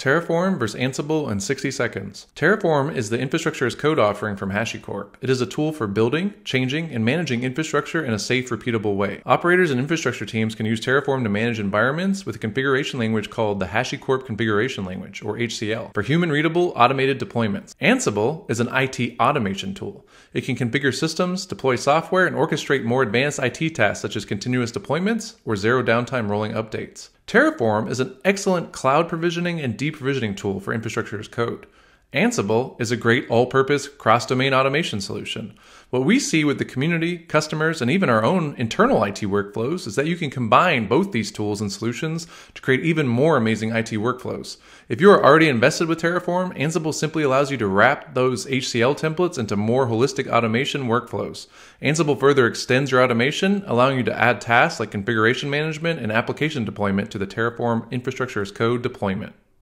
Terraform vs. Ansible in 60 seconds. Terraform is the infrastructure as code offering from HashiCorp. It is a tool for building, changing, and managing infrastructure in a safe, repeatable way. Operators and infrastructure teams can use Terraform to manage environments with a configuration language called the HashiCorp Configuration Language, or HCL, for human-readable, automated deployments. Ansible is an IT automation tool. It can configure systems, deploy software, and orchestrate more advanced IT tasks such as continuous deployments or zero downtime rolling updates. Terraform is an excellent cloud provisioning and deprovisioning tool for infrastructure as code. Ansible is a great all-purpose cross-domain automation solution. What we see with the community, customers, and even our own internal IT workflows is that you can combine both these tools and solutions to create even more amazing IT workflows. If you are already invested with Terraform, Ansible simply allows you to wrap those HCL templates into more holistic automation workflows. Ansible further extends your automation, allowing you to add tasks like configuration management and application deployment to the Terraform infrastructure as code deployment.